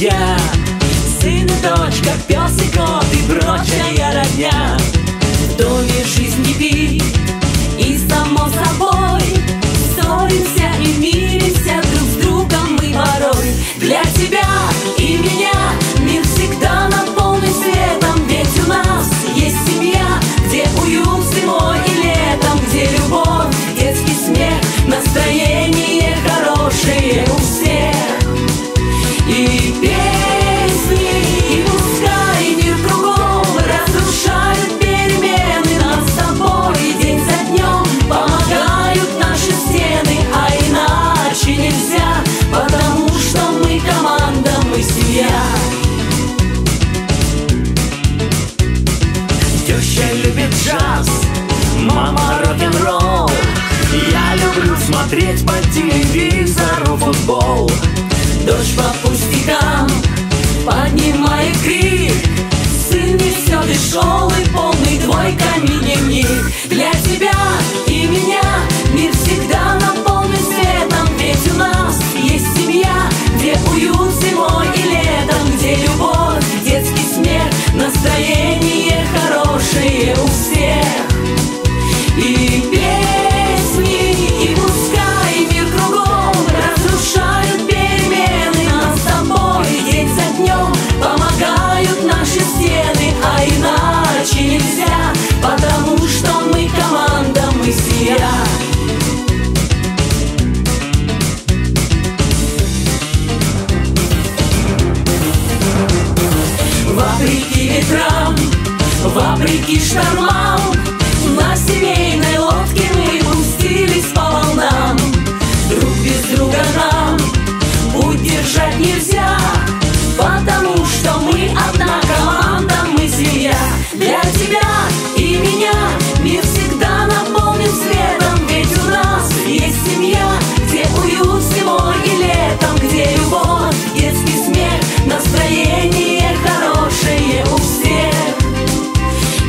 я. Сын и дочка, пес и кот и прочая родня. В доме жизнь кипит, и само собой ссоримся и миримся, друг с другом мы порой. Для тебя и меня мир всегда наполнен светом, ведь у нас есть семья, где уют зимой и летом, где любовь, детский смех, настроение хорошее у всех. И песни, и пускай мир кругом разрушают перемены над собой, и день за днем помогают наши стены, а иначе нельзя, потому что мы команда, мы семья. Теща любит джаз, мама рок-н-ролл, я люблю смотреть по телевизору футбол. Дождь по пустякам поднимает крик, сын несет и шел, и полный двойками дневник. Для тебя и меня мир всегда наполнен светом, ведь у нас есть семья, где уют зимой и летом, где любовь, детский смех, настроение хорошее у всех. И песни, и пускай мир кругом разрушают перемены над собой, день за днем помогают наши стены, а иначе нельзя, потому что мы команда, мы семья. Вопреки ветрам, вопреки штормам, на семейной лодке мы пустились по волнам. Друг без друга нам путь держать нельзя, потому что мы одна команда, мы семья. Для тебя и меня мир всегда наполнен светом, ведь у нас есть семья, где уют зимой и летом, где любовь, детский смех, настроение хорошее у всех.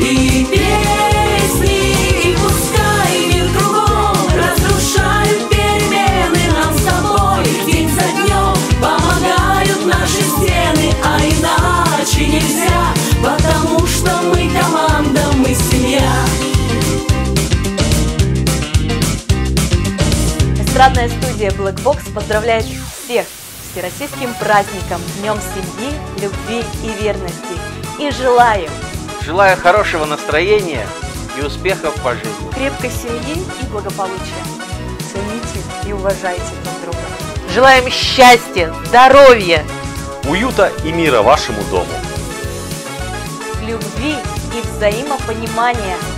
И песни, и пускай мир кругом разрушают перемены над собой, день за днем помогают наши стены, а иначе нельзя, потому что мы команда, мы семья. Эстрадная студия Blackbox поздравляет всех с всероссийским праздником, Днем семьи, любви и верности. И желаю хорошего настроения и успехов по жизни, крепкой семьи и благополучия. Цените и уважайте друг друга. Желаем счастья, здоровья, уюта и мира вашему дому, любви и взаимопонимания.